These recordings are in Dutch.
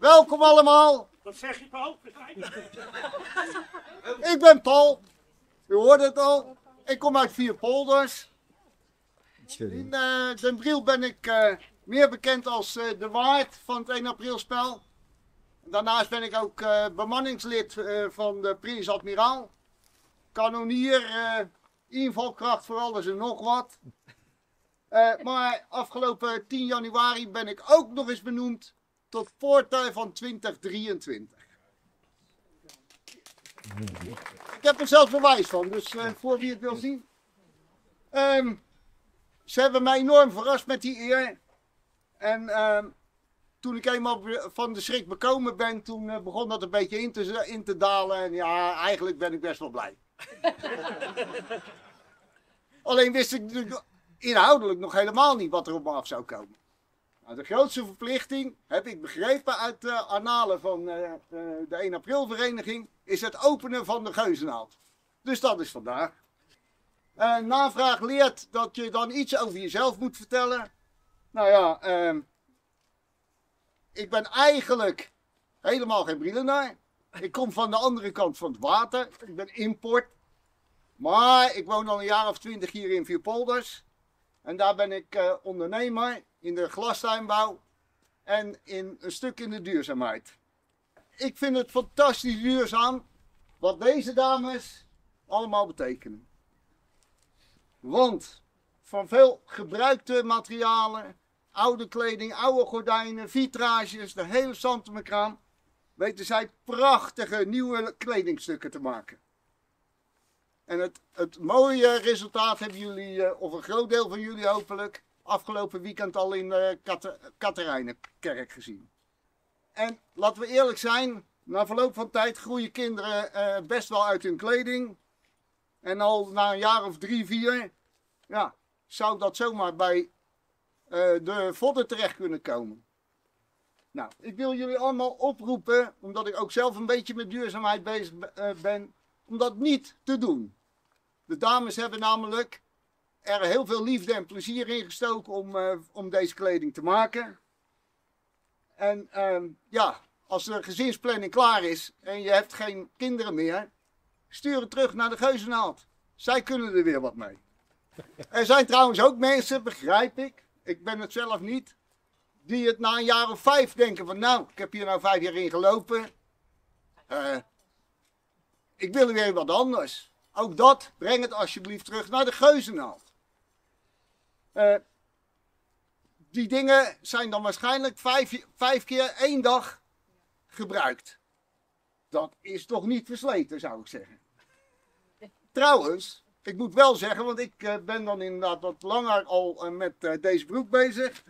Welkom allemaal. Wat zeg je, Paul? Ik ben Paul. U hoort het al. Ik kom uit Vierpolders. In Den Briel ben ik meer bekend als de waard van het 1 april spel. Daarnaast ben ik ook bemanningslid van de Prins Admiraal. Kanonier, invalkracht voor alles en nog wat. Maar afgelopen 10 januari ben ik ook nog eens benoemd tot Poorter van 2023. Ik heb er zelf bewijs van, dus voor wie het wil zien. Ze hebben mij enorm verrast met die eer. En toen ik eenmaal van de schrik bekomen ben, toen begon dat een beetje in te dalen. En ja, eigenlijk ben ik best wel blij. Alleen wist ik natuurlijk inhoudelijk nog helemaal niet wat er op me af zou komen. Nou, de grootste verplichting, heb ik begrepen uit de annalen van de 1 april vereniging, is het openen van de Geuzennaald. Dus dat is vandaag. Navraag leert dat je dan iets over jezelf moet vertellen. Nou ja, ik ben eigenlijk helemaal geen Brielenaar. Ik kom van de andere kant van het water. Ik ben import. Maar ik woon al een jaar of 20 hier in Vierpolders. En daar ben ik ondernemer in de glastuinbouw en in een stuk in de duurzaamheid. Ik vind het fantastisch duurzaam wat deze dames allemaal betekenen. Want van veel gebruikte materialen, oude kleding, oude gordijnen, vitrages, de hele zantemkraam, weten zij prachtige nieuwe kledingstukken te maken. En het mooie resultaat hebben jullie, of een groot deel van jullie hopelijk, afgelopen weekend al in Katerijnenkerk gezien. En laten we eerlijk zijn, na verloop van tijd groeien kinderen best wel uit hun kleding. En al na een jaar of 3, 4, ja, zou dat zomaar bij de vodden terecht kunnen komen. Nou, ik wil jullie allemaal oproepen, omdat ik ook zelf een beetje met duurzaamheid bezig ben, om dat niet te doen. De dames hebben namelijk er heel veel liefde en plezier in gestoken om deze kleding te maken. En ja, als de gezinsplanning klaar is en je hebt geen kinderen meer, stuur het terug naar de Geuzennaald. Zij kunnen er weer wat mee. Er zijn trouwens ook mensen, begrijp ik, ik ben het zelf niet, die het na een jaar of 5 denken van nou, ik heb hier nou 5 jaar in gelopen. Ik wil weer wat anders. Ook dat, breng het alsjeblieft terug naar de Geuzennaald. Die dingen zijn dan waarschijnlijk 5 keer 1 dag gebruikt. Dat is toch niet versleten, zou ik zeggen. Trouwens, ik moet wel zeggen, want ik ben dan inderdaad wat langer al met deze broek bezig.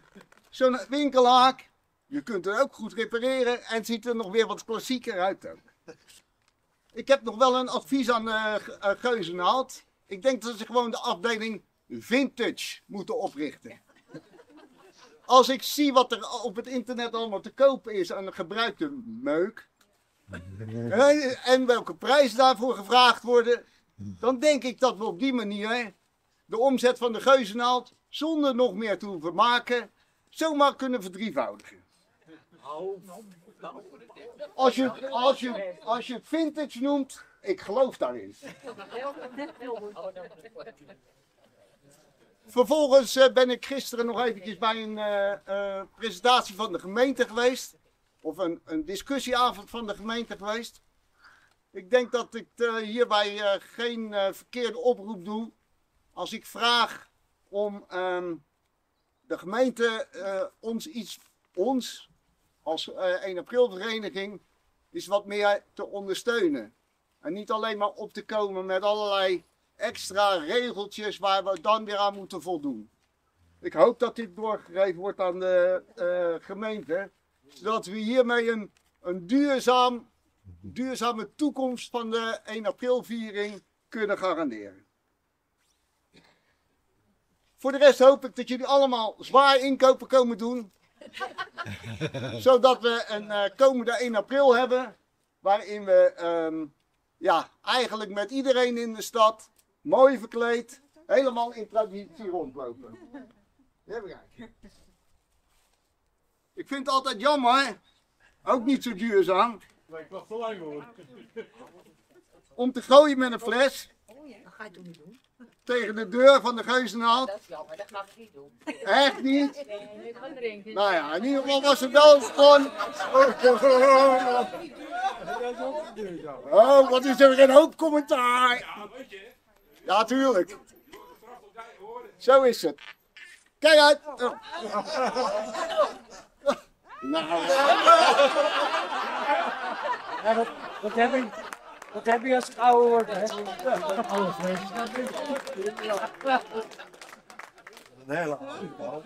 Zo'n winkelhaak, je kunt het ook goed repareren en ziet er nog weer wat klassieker uit ook. Ik heb nog wel een advies aan Geuzennaald. Ik denk dat ze gewoon de afdeling vintage moeten oprichten. Als ik zie wat er op het internet allemaal te kopen is aan de gebruikte meuk, en welke prijzen daarvoor gevraagd worden, dan denk ik dat we op die manier de omzet van de Geuzennaald, zonder nog meer te hoeven maken, zomaar kunnen verdrievoudigen. Als je vintage noemt, ik geloof daarin. Vervolgens ben ik gisteren nog eventjes bij een presentatie van de gemeente geweest. Of een discussieavond van de gemeente geweest. Ik denk dat ik hierbij geen verkeerde oproep doe. Als ik vraag om de gemeente ons als 1 april vereniging is wat meer te ondersteunen. En niet alleen maar op te komen met allerlei extra regeltjes waar we dan weer aan moeten voldoen. Ik hoop dat dit doorgegeven wordt aan de gemeente. Zodat we hiermee een duurzame toekomst van de 1 april viering kunnen garanderen. Voor de rest hoop ik dat jullie allemaal zwaar inkopen komen doen. Zodat we een komende 1 april hebben, waarin we ja, eigenlijk met iedereen in de stad, mooi verkleed, helemaal in traditie rondlopen. Ja, ik vind het altijd jammer Ook niet zo duurzaam. Nee, ik wacht te lang hoor. Om te gooien met een fles. Oh ja, dat ga je toch niet doen? Tegen de deur van de Geuzennaald. Dat is jammer, dat mag ik niet doen. Echt niet? Nee, dat kan drinken. Nou ja, in ieder geval was het wel gewoon. Oh, wat is er een hoop commentaar. Ja, weet je. Ja, tuurlijk. Zo is het. Kijk uit. Oh. Nou. Ja, dat heb ik. Dat heb je als het ouder wordt, hè? Alles weet je dat. Een hele oude bal.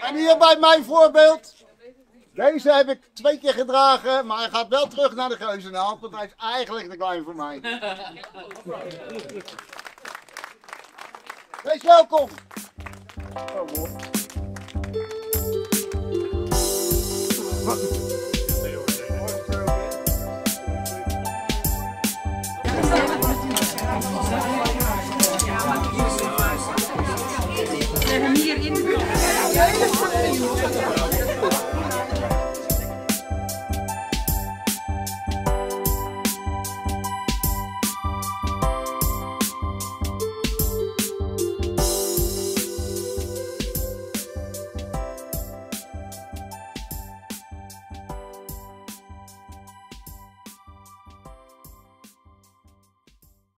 En hier bij mijn voorbeeld. Deze heb ik 2 keer gedragen, maar hij gaat wel terug naar de Geuzennaald, want hij is eigenlijk te klein voor mij. Wees welkom.